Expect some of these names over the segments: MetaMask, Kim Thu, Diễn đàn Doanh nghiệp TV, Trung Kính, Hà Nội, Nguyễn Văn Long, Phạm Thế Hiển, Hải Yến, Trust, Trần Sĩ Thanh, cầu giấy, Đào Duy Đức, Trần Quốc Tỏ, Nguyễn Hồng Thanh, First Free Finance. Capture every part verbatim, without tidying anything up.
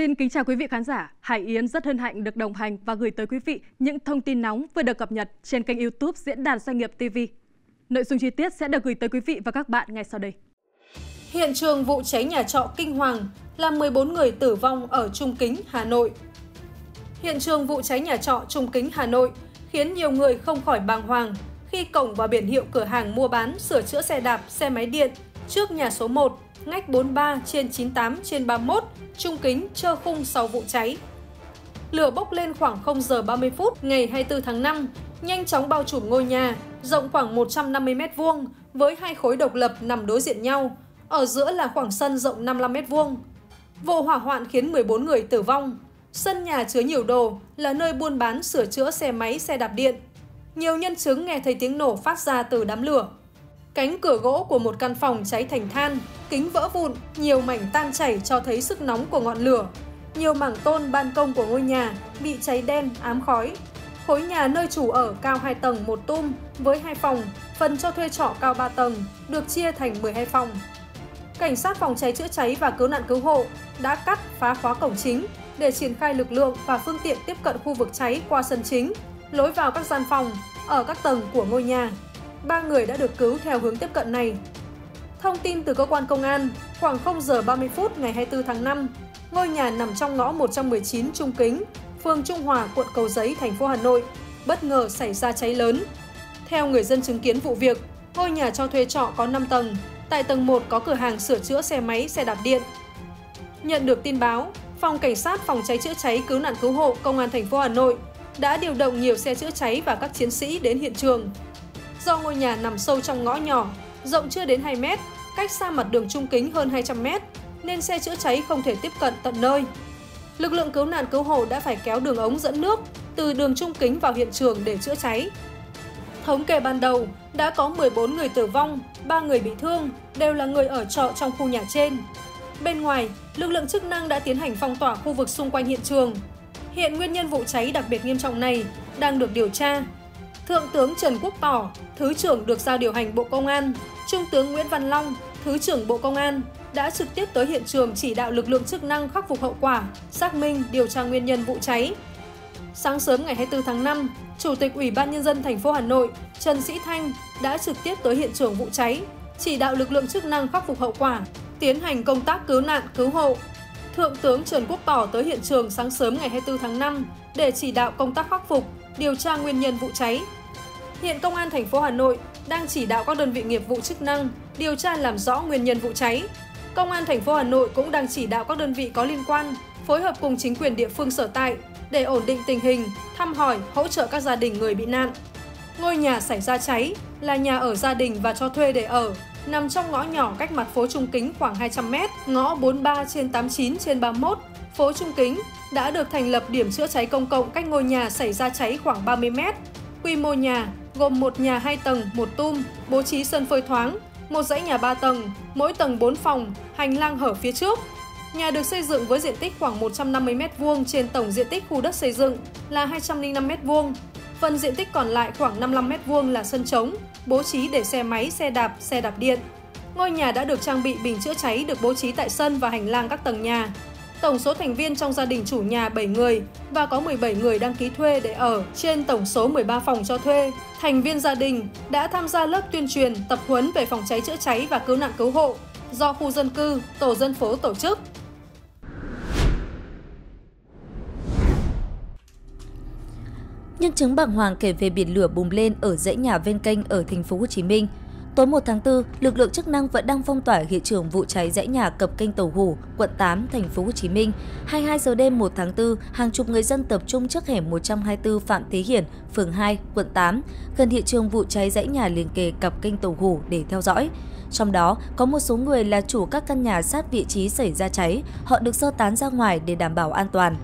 Xin kính chào quý vị khán giả, Hải Yến rất hân hạnh được đồng hành và gửi tới quý vị những thông tin nóng vừa được cập nhật trên kênh YouTube Diễn đàn Doanh nghiệp ti vi. Nội dung chi tiết sẽ được gửi tới quý vị và các bạn ngay sau đây. Hiện trường vụ cháy nhà trọ kinh hoàng làm mười bốn người tử vong ở Trung Kính, Hà Nội. Hiện trường vụ cháy nhà trọ Trung Kính, Hà Nội khiến nhiều người không khỏi bàng hoàng khi cổng và biển hiệu cửa hàng mua bán sửa chữa xe đạp, xe máy điện trước nhà số một, ngách bốn mươi ba trên chín mươi tám trên ba mươi mốt, Trung Kính trơ khung sau vụ cháy. Lửa bốc lên khoảng không giờ ba mươi phút ngày hai mươi tư tháng năm, nhanh chóng bao trùm ngôi nhà, rộng khoảng một trăm năm mươi mét vuông với hai khối độc lập nằm đối diện nhau, ở giữa là khoảng sân rộng năm mươi lăm mét vuông. Vụ hỏa hoạn khiến mười bốn người tử vong. Sân nhà chứa nhiều đồ, là nơi buôn bán sửa chữa xe máy, xe đạp điện. Nhiều nhân chứng nghe thấy tiếng nổ phát ra từ đám lửa. Cánh cửa gỗ của một căn phòng cháy thành than, kính vỡ vụn, nhiều mảnh tan chảy cho thấy sức nóng của ngọn lửa. Nhiều mảng tôn ban công của ngôi nhà bị cháy đen, ám khói. Khối nhà nơi chủ ở cao hai tầng một tum với hai phòng, phần cho thuê trọ cao ba tầng, được chia thành mười hai phòng. Cảnh sát phòng cháy chữa cháy và cứu nạn cứu hộ đã cắt phá khóa cổng chính để triển khai lực lượng và phương tiện tiếp cận khu vực cháy qua sân chính, lối vào các gian phòng ở các tầng của ngôi nhà. Ba người đã được cứu theo hướng tiếp cận này. Thông tin từ cơ quan công an, khoảng không giờ ba mươi phút ngày hai mươi tư tháng năm, ngôi nhà nằm trong ngõ một trăm mười chín Trung Kính, phường Trung Hòa, quận Cầu Giấy, thành phố Hà Nội, bất ngờ xảy ra cháy lớn. Theo người dân chứng kiến vụ việc, ngôi nhà cho thuê trọ có năm tầng, tại tầng một có cửa hàng sửa chữa xe máy, xe đạp điện. Nhận được tin báo, Phòng Cảnh sát Phòng cháy chữa cháy cứu nạn cứu hộ Công an thành phố Hà Nội đã điều động nhiều xe chữa cháy và các chiến sĩ đến hiện trường. Do ngôi nhà nằm sâu trong ngõ nhỏ, rộng chưa đến hai mét, cách xa mặt đường Trung Kính hơn hai trăm mét, nên xe chữa cháy không thể tiếp cận tận nơi. Lực lượng cứu nạn cứu hộ đã phải kéo đường ống dẫn nước từ đường Trung Kính vào hiện trường để chữa cháy. Thống kê ban đầu, đã có mười bốn người tử vong, ba người bị thương, đều là người ở trọ trong khu nhà trên. Bên ngoài, lực lượng chức năng đã tiến hành phong tỏa khu vực xung quanh hiện trường. Hiện nguyên nhân vụ cháy đặc biệt nghiêm trọng này đang được điều tra. Thượng tướng Trần Quốc Tỏ, Thứ trưởng được giao điều hành Bộ Công an, Trung tướng Nguyễn Văn Long, Thứ trưởng Bộ Công an đã trực tiếp tới hiện trường chỉ đạo lực lượng chức năng khắc phục hậu quả, xác minh, điều tra nguyên nhân vụ cháy. Sáng sớm ngày hai mươi tư tháng năm, Chủ tịch Ủy ban Nhân dân thành phố Hà Nội Trần Sĩ Thanh đã trực tiếp tới hiện trường vụ cháy, chỉ đạo lực lượng chức năng khắc phục hậu quả, tiến hành công tác cứu nạn, cứu hộ. Thượng tướng Trần Quốc Tỏ tới hiện trường sáng sớm ngày hai mươi tư tháng năm để chỉ đạo công tác khắc phục, điều tra nguyên nhân vụ cháy. Hiện Công an thành phố Hà Nội đang chỉ đạo các đơn vị nghiệp vụ chức năng điều tra làm rõ nguyên nhân vụ cháy. Công an thành phố Hà Nội cũng đang chỉ đạo các đơn vị có liên quan phối hợp cùng chính quyền địa phương sở tại để ổn định tình hình, thăm hỏi, hỗ trợ các gia đình người bị nạn. Ngôi nhà xảy ra cháy là nhà ở gia đình và cho thuê để ở, nằm trong ngõ nhỏ cách mặt phố Trung Kính khoảng hai trăm mét, ngõ bốn mươi ba trên tám mươi chín trên ba mươi mốt, phố Trung Kính đã được thành lập điểm chữa cháy công cộng cách ngôi nhà xảy ra cháy khoảng ba mươi mét. Quy mô nhà gồm một nhà hai tầng, một tum, bố trí sân phơi thoáng, một dãy nhà ba tầng, mỗi tầng bốn phòng, hành lang hở phía trước. Nhà được xây dựng với diện tích khoảng một trăm năm mươi mét vuông trên tổng diện tích khu đất xây dựng là hai trăm linh năm mét vuông. Phần diện tích còn lại khoảng năm mươi lăm mét vuông là sân trống, bố trí để xe máy, xe đạp, xe đạp điện. Ngôi nhà đã được trang bị bình chữa cháy được bố trí tại sân và hành lang các tầng nhà. Tổng số thành viên trong gia đình chủ nhà bảy người và có mười bảy người đăng ký thuê để ở trên tổng số mười ba phòng cho thuê. Thành viên gia đình đã tham gia lớp tuyên truyền, tập huấn về phòng cháy chữa cháy và cứu nạn cứu hộ do khu dân cư, tổ dân phố tổ chức. Nhân chứng bàng hoàng kể về biển lửa bùng lên ở dãy nhà ven kênh ở thành phố Hồ Chí Minh. Tối một tháng tư, lực lượng chức năng vẫn đang phong tỏa hiện trường vụ cháy dãy nhà cặp kênh Tàu Hủ, quận tám, thành phố Hồ Chí Minh. hai mươi hai giờ đêm một tháng tư, hàng chục người dân tập trung trước hẻm một trăm hai mươi tư Phạm Thế Hiển, phường hai, quận tám, gần hiện trường vụ cháy dãy nhà liền kề cặp kênh Tàu Hủ để theo dõi. Trong đó, có một số người là chủ các căn nhà sát vị trí xảy ra cháy, họ được sơ tán ra ngoài để đảm bảo an toàn.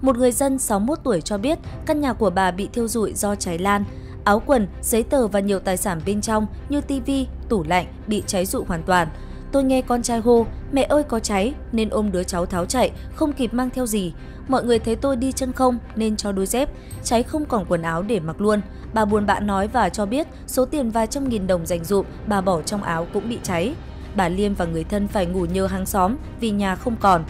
Một người dân sáu mươi mốt tuổi cho biết căn nhà của bà bị thiêu rụi do cháy lan. Áo quần, giấy tờ và nhiều tài sản bên trong như tivi, tủ lạnh bị cháy rụi hoàn toàn. Tôi nghe con trai hô, mẹ ơi có cháy, nên ôm đứa cháu tháo chạy, không kịp mang theo gì. Mọi người thấy tôi đi chân không nên cho đôi dép, cháy không còn quần áo để mặc luôn. Bà buồn bã nói và cho biết số tiền vài trăm nghìn đồng dành dụm bà bỏ trong áo cũng bị cháy. Bà Liêm và người thân phải ngủ nhờ hàng xóm vì nhà không còn.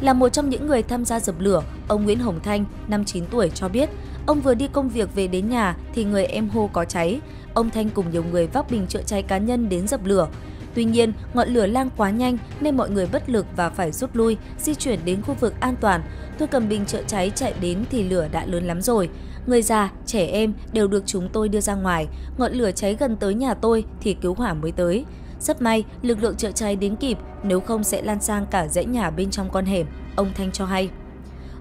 Là một trong những người tham gia dập lửa, ông Nguyễn Hồng Thanh, năm mươi chín tuổi cho biết, ông vừa đi công việc về đến nhà thì người em hô có cháy. Ông Thanh cùng nhiều người vác bình chữa cháy cá nhân đến dập lửa. Tuy nhiên, ngọn lửa lan quá nhanh nên mọi người bất lực và phải rút lui, di chuyển đến khu vực an toàn. Tôi cầm bình chữa cháy chạy đến thì lửa đã lớn lắm rồi. Người già, trẻ em đều được chúng tôi đưa ra ngoài. Ngọn lửa cháy gần tới nhà tôi thì cứu hỏa mới tới. Rất may, lực lượng chữa cháy đến kịp, nếu không sẽ lan sang cả dãy nhà bên trong con hẻm, ông Thanh cho hay.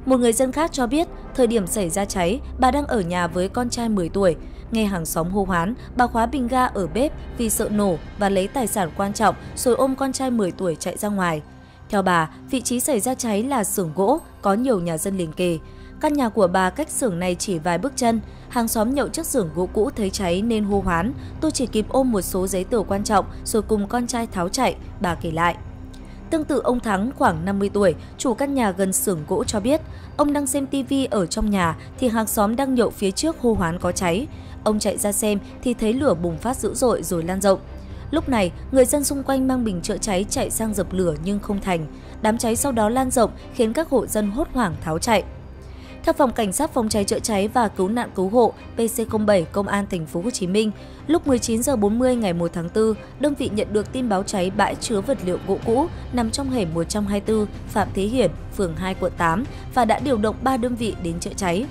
Một người dân khác cho biết, thời điểm xảy ra cháy, bà đang ở nhà với con trai mười tuổi. Nghe hàng xóm hô hoán, bà khóa bình ga ở bếp vì sợ nổ và lấy tài sản quan trọng rồi ôm con trai mười tuổi chạy ra ngoài. Theo bà, vị trí xảy ra cháy là xưởng gỗ, có nhiều nhà dân liền kề. Căn nhà của bà cách xưởng này chỉ vài bước chân, hàng xóm nhậu trước xưởng gỗ cũ thấy cháy nên hô hoán. Tôi chỉ kịp ôm một số giấy tờ quan trọng rồi cùng con trai tháo chạy, bà kể lại. Tương tự ông Thắng khoảng năm mươi tuổi, chủ căn nhà gần xưởng gỗ cho biết, ông đang xem tivi ở trong nhà thì hàng xóm đang nhậu phía trước hô hoán có cháy. Ông chạy ra xem thì thấy lửa bùng phát dữ dội rồi lan rộng. Lúc này, người dân xung quanh mang bình chữa cháy chạy sang dập lửa nhưng không thành. Đám cháy sau đó lan rộng khiến các hộ dân hốt hoảng tháo chạy. Theo phòng cảnh sát phòng cháy chữa cháy và cứu nạn cứu hộ P C không bảy Công an thành phố Hồ Chí Minh, lúc mười chín giờ bốn mươi ngày mùng một tháng tư, đơn vị nhận được tin báo cháy bãi chứa vật liệu gỗ cũ nằm trong hẻm một trăm hai mươi tư Phạm Thế Hiển, phường hai quận tám và đã điều động ba đơn vị đến chữa cháy.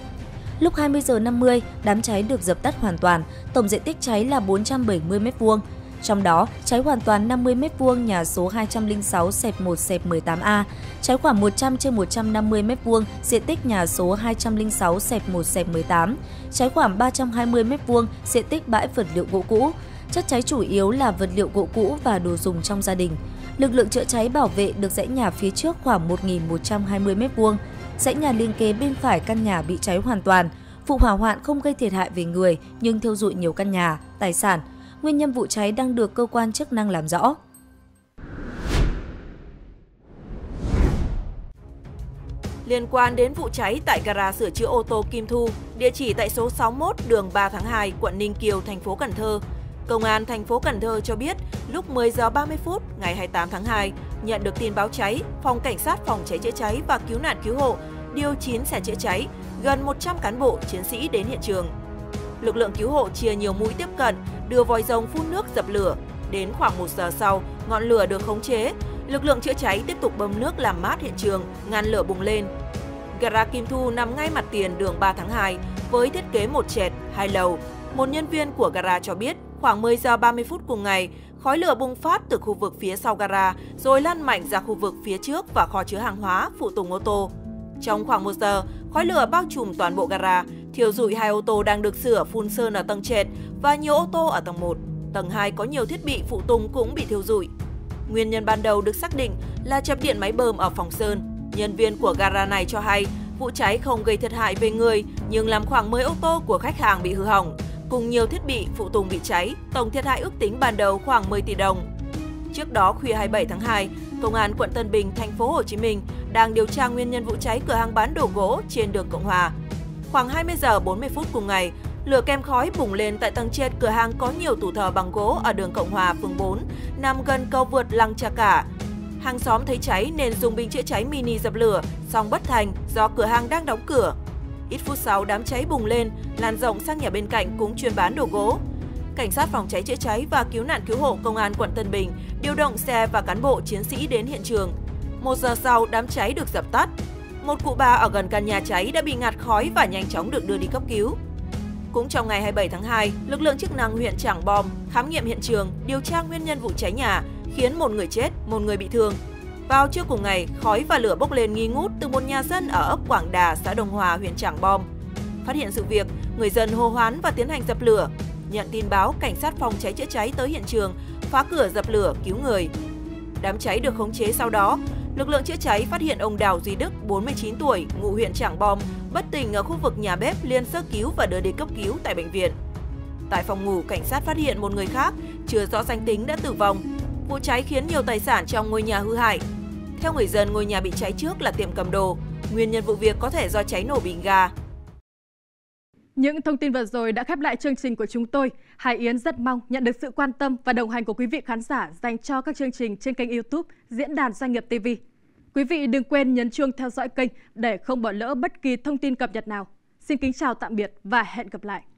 Lúc hai mươi giờ năm mươi, đám cháy được dập tắt hoàn toàn, tổng diện tích cháy là bốn trăm bảy mươi mét vuông. Trong đó, cháy hoàn toàn năm mươi mét vuông nhà số hai không sáu xẹt một xẹt mười tám A, cháy khoảng một trăm trên một trăm năm mươi mét vuông diện tích nhà số hai không sáu xẹt một xẹt mười tám, cháy khoảng ba trăm hai mươi mét vuông diện tích bãi vật liệu gỗ cũ. Chất cháy chủ yếu là vật liệu gỗ cũ và đồ dùng trong gia đình. Lực lượng chữa cháy bảo vệ được dãy nhà phía trước khoảng một nghìn một trăm hai mươi mét vuông. Dãy nhà liên kế bên phải căn nhà bị cháy hoàn toàn. Vụ hỏa hoạn không gây thiệt hại về người nhưng thiêu rụi nhiều căn nhà, tài sản. Nguyên nhân vụ cháy đang được cơ quan chức năng làm rõ. Liên quan đến vụ cháy tại gara sửa chữa ô tô Kim Thu, địa chỉ tại số sáu mươi mốt đường ba tháng hai, quận Ninh Kiều, thành phố Cần Thơ, Công an thành phố Cần Thơ cho biết lúc mười giờ ba mươi phút ngày hai mươi tám tháng hai, nhận được tin báo cháy, Phòng Cảnh sát Phòng cháy chữa cháy và Cứu nạn Cứu hộ điều chín xe chữa cháy, gần một trăm cán bộ chiến sĩ đến hiện trường. Lực lượng cứu hộ chia nhiều mũi tiếp cận, đưa vòi rồng phun nước dập lửa. Đến khoảng một giờ sau, ngọn lửa được khống chế. Lực lượng chữa cháy tiếp tục bơm nước làm mát hiện trường, ngăn lửa bùng lên. Gara Kim Thu nằm ngay mặt tiền đường ba tháng hai với thiết kế một trệt, hai lầu. Một nhân viên của gara cho biết khoảng mười giờ ba mươi phút cùng ngày, khói lửa bùng phát từ khu vực phía sau gara rồi lan mạnh ra khu vực phía trước và kho chứa hàng hóa, phụ tùng ô tô. Trong khoảng một giờ, khói lửa bao trùm toàn bộ gara, thiêu rụi hai ô tô đang được sửa phun sơn ở tầng trệt và nhiều ô tô ở tầng một. Tầng hai có nhiều thiết bị phụ tùng cũng bị thiêu rụi. Nguyên nhân ban đầu được xác định là chập điện máy bơm ở phòng sơn. Nhân viên của gara này cho hay vụ cháy không gây thiệt hại về người nhưng làm khoảng mười ô tô của khách hàng bị hư hỏng, cùng nhiều thiết bị phụ tùng bị cháy. Tổng thiệt hại ước tính ban đầu khoảng mười tỷ đồng. Trước đó khuya hai mươi bảy tháng hai, Công an quận Tân Bình, thành phố Hồ Chí Minh đang điều tra nguyên nhân vụ cháy cửa hàng bán đồ gỗ trên đường Cộng Hòa. Khoảng hai mươi giờ bốn mươi phút cùng ngày, lửa kem khói bùng lên tại tầng trệt cửa hàng có nhiều tủ thờ bằng gỗ ở đường Cộng Hòa, phường bốn, nằm gần cầu vượt Lăng Chà Cả. Hàng xóm thấy cháy nên dùng bình chữa cháy mini dập lửa, song bất thành do cửa hàng đang đóng cửa. Ít phút sau, đám cháy bùng lên, lan rộng sang nhà bên cạnh cũng chuyên bán đồ gỗ. Cảnh sát phòng cháy chữa cháy và cứu nạn cứu hộ Công an quận Tân Bình điều động xe và cán bộ chiến sĩ đến hiện trường. Một giờ sau, đám cháy được dập tắt. Một cụ bà ở gần căn nhà cháy đã bị ngạt khói và nhanh chóng được đưa đi cấp cứu. Cũng trong ngày hai mươi bảy tháng hai, lực lượng chức năng huyện Trảng Bom khám nghiệm hiện trường, điều tra nguyên nhân vụ cháy nhà, khiến một người chết, một người bị thương. Vào trưa cùng ngày, khói và lửa bốc lên nghi ngút từ một nhà dân ở ấp Quảng Đà, xã Đồng Hòa, huyện Trảng Bom. Phát hiện sự việc, người dân hô hoán và tiến hành dập lửa. Nhận tin báo, cảnh sát phòng cháy chữa cháy tới hiện trường, phá cửa dập lửa cứu người. Đám cháy được khống chế sau đó. Lực lượng chữa cháy phát hiện ông Đào Duy Đức, bốn mươi chín tuổi, ngụ huyện Trảng Bom, bất tỉnh ở khu vực nhà bếp liền sơ cứu và đưa đi cấp cứu tại bệnh viện. Tại phòng ngủ, cảnh sát phát hiện một người khác, chưa rõ danh tính đã tử vong. Vụ cháy khiến nhiều tài sản trong ngôi nhà hư hại. Theo người dân, ngôi nhà bị cháy trước là tiệm cầm đồ. Nguyên nhân vụ việc có thể do cháy nổ bình ga. Những thông tin vừa rồi đã khép lại chương trình của chúng tôi. Hải Yến rất mong nhận được sự quan tâm và đồng hành của quý vị khán giả dành cho các chương trình trên kênh YouTube Diễn đàn Doanh nghiệp ti vi. Quý vị đừng quên nhấn chuông theo dõi kênh để không bỏ lỡ bất kỳ thông tin cập nhật nào. Xin kính chào tạm biệt và hẹn gặp lại.